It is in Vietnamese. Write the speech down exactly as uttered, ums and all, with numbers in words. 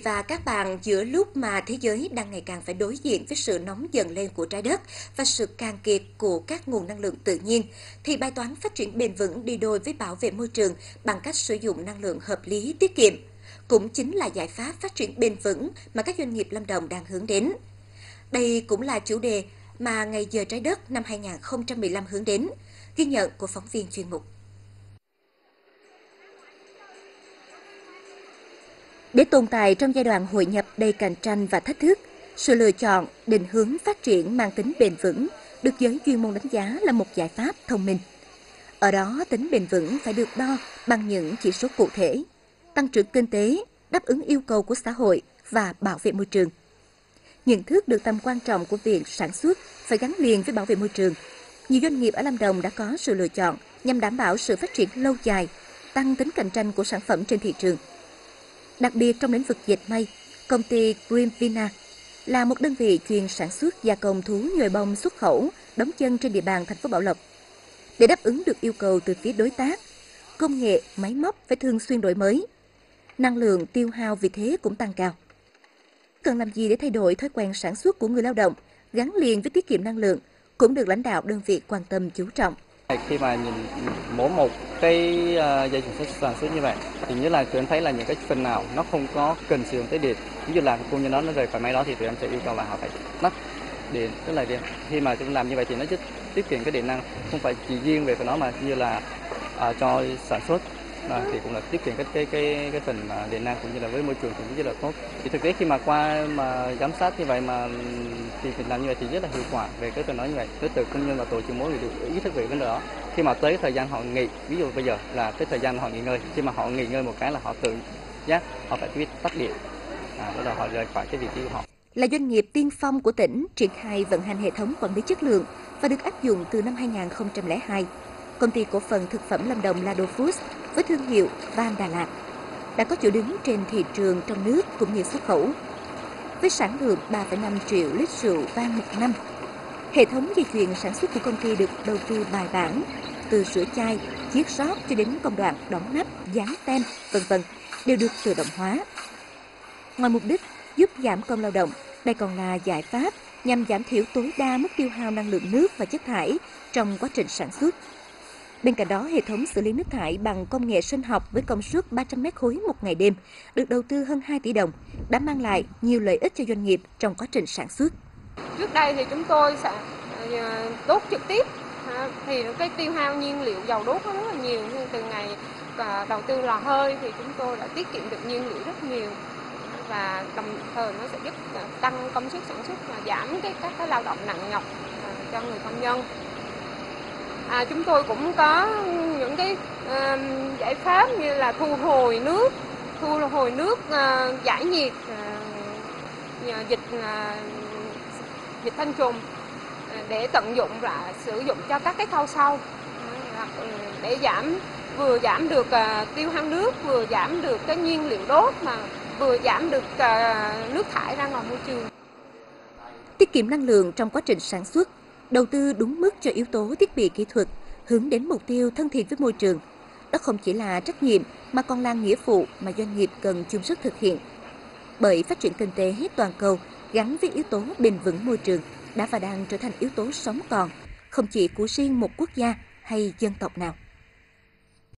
vị và các bạn, giữa lúc mà thế giới đang ngày càng phải đối diện với sự nóng dần lên của trái đất và sự cạn kiệt của các nguồn năng lượng tự nhiên, thì bài toán phát triển bền vững đi đôi với bảo vệ môi trường bằng cách sử dụng năng lượng hợp lý, tiết kiệm cũng chính là giải pháp phát triển bền vững mà các doanh nghiệp Lâm Đồng đang hướng đến. Đây cũng là chủ đề mà Ngày giờ trái đất năm hai không một năm hướng đến, ghi nhận của phóng viên chuyên mục. Để tồn tại trong giai đoạn hội nhập đầy cạnh tranh và thách thức, sự lựa chọn, định hướng phát triển mang tính bền vững được giới chuyên môn đánh giá là một giải pháp thông minh. Ở đó, tính bền vững phải được đo bằng những chỉ số cụ thể, tăng trưởng kinh tế, đáp ứng yêu cầu của xã hội và bảo vệ môi trường. Nhận thức được tầm quan trọng của việc sản xuất phải gắn liền với bảo vệ môi trường, nhiều doanh nghiệp ở Lâm Đồng đã có sự lựa chọn nhằm đảm bảo sự phát triển lâu dài, tăng tính cạnh tranh của sản phẩm trên thị trường. Đặc biệt trong lĩnh vực dệt may, công ty Grim Vina là một đơn vị chuyên sản xuất gia công thú nhồi bông xuất khẩu đóng chân trên địa bàn thành phố Bảo Lộc. Để đáp ứng được yêu cầu từ phía đối tác, công nghệ, máy móc phải thường xuyên đổi mới. Năng lượng tiêu hao vì thế cũng tăng cao. Cần làm gì để thay đổi thói quen sản xuất của người lao động gắn liền với tiết kiệm năng lượng cũng được lãnh đạo đơn vị quan tâm chú trọng. Khi mà nhìn mỗi một cái uh, dây sản xuất, sản xuất như vậy thì như là tụi em thấy là những cái phần nào nó không có cần sử dụng tới điện, ví dụ là công nhân đó nó rời khỏi máy đó thì tụi em sẽ yêu cầu là họ phải tắt điện, tức là điện. Khi mà chúng làm như vậy thì nó giúp tiết kiệm cái điện năng, không phải chỉ riêng về phần nó mà như là uh, cho sản xuất à, thì cũng là tiết kiệm cái cái cái, cái phần điện năng cũng như là với môi trường cũng rất là tốt. Thì thực tế khi mà qua mà giám sát như vậy mà thì việc làm như vậy thì rất là hiệu quả về cái phần đó như vậy. Tới từ công nhân và tổ chức mỗi người được ý thức về vấn đề đó. Khi mà tới thời gian họ nghỉ, ví dụ bây giờ là cái thời gian họ nghỉ ngơi, khi mà họ nghỉ ngơi một cái là họ tự giác họ phải biết tắt điện, à, đó là họ rời khỏi cái vị trí của họ. Là doanh nghiệp tiên phong của tỉnh triển khai vận hành hệ thống quản lý chất lượng và được áp dụng từ năm hai nghìn không trăm lẻ hai. Công ty cổ phần thực phẩm Lâm Đồng Lado Foods với thương hiệu Vang Đà Lạt đã có chỗ đứng trên thị trường trong nước cũng như xuất khẩu. Với sản lượng ba phẩy năm triệu lít rượu vang một năm, hệ thống dây chuyền sản xuất của công ty được đầu tư bài bản, từ sửa chai, chiết rót cho đến công đoạn đóng nắp, dán tem, vân vân đều được tự động hóa. Ngoài mục đích giúp giảm công lao động, đây còn là giải pháp nhằm giảm thiểu tối đa mức tiêu hao năng lượng nước và chất thải trong quá trình sản xuất. Bên cạnh đó, hệ thống xử lý nước thải bằng công nghệ sinh học với công suất ba trăm mét khối một ngày đêm, được đầu tư hơn hai tỷ đồng, đã mang lại nhiều lợi ích cho doanh nghiệp trong quá trình sản xuất. Trước đây thì chúng tôi sẽ đốt trực tiếp, thì cái tiêu hao nhiên liệu dầu đốt nó rất là nhiều, nhưng từ ngày đầu tư lò hơi thì chúng tôi đã tiết kiệm được nhiên liệu rất nhiều và đồng thời nó sẽ giúp tăng công suất sản xuất và giảm cái các cái lao động nặng nhọc cho người công nhân. À, chúng tôi cũng có những cái uh, giải pháp như là thu hồi nước, thu hồi nước uh, giải nhiệt, uh, dịch uh, dịch thanh trùng uh, để tận dụng và sử dụng cho các cái khâu sau, uh, để giảm vừa giảm được uh, tiêu hao nước, vừa giảm được cái nhiên liệu đốt mà vừa giảm được uh, nước thải ra ngoài môi trường. Tiết kiệm năng lượng trong quá trình sản xuất, đầu tư đúng mức cho yếu tố thiết bị kỹ thuật, hướng đến mục tiêu thân thiện với môi trường. Đó không chỉ là trách nhiệm mà còn là nghĩa vụ mà doanh nghiệp cần chung sức thực hiện. Bởi phát triển kinh tế toàn cầu gắn với yếu tố bền vững môi trường đã và đang trở thành yếu tố sống còn, không chỉ của riêng một quốc gia hay dân tộc nào.